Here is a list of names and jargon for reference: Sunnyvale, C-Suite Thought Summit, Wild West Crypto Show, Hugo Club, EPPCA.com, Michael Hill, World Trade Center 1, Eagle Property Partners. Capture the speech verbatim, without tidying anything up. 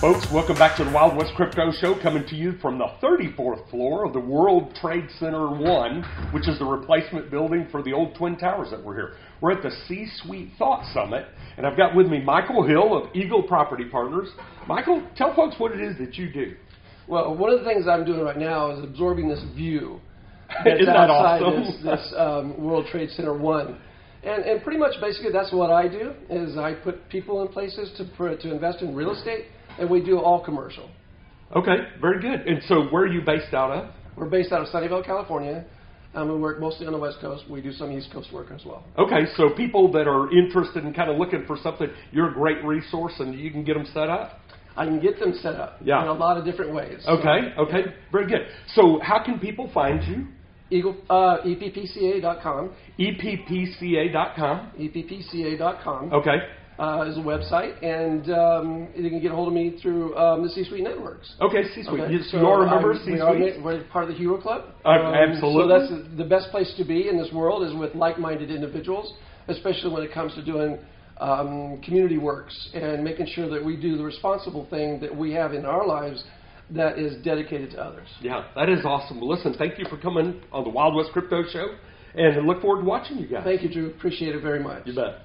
Folks, welcome back to the Wild West Crypto Show, coming to you from the thirty-fourth floor of the World Trade Center one, which is the replacement building for the old Twin Towers that were here. We're at the C-Suite Thought Summit, and I've got with me Michael Hill of Eagle Property Partners. Michael, tell folks what it is that you do. Well, one of the things I'm doing right now is absorbing this view that's Isn't that outside awesome? this, this um, World Trade Center one. And, and pretty much basically that's what I do, is I put people in places to, pr to invest in real estate. And we do all commercial. Okay, very good. And so where are you based out of? We're based out of Sunnyvale, California. Um, we work mostly on the West Coast. We do some East Coast work as well. Okay, so people that are interested in kind of looking for something, you're a great resource and you can get them set up? I can get them set up yeah. in a lot of different ways. Okay, so, okay, very good. So how can people find you? Eagle, uh, E P P C A dot com. E P P C A dot com. E P P C A dot com. Okay. Uh, is a website, and um, you can get a hold of me through um, the C-Suite networks. Okay, C-Suite. Okay. So you all remember C-Suite? We're part of the Hugo Club. Uh, um, absolutely. So that's the best place to be in this world, is with like-minded individuals, especially when it comes to doing um, community works and making sure that we do the responsible thing that we have in our lives that is dedicated to others. Yeah, that is awesome. Listen, thank you for coming on the Wild West Crypto Show, and I look forward to watching you guys. Thank you, Drew. Appreciate it very much. You bet.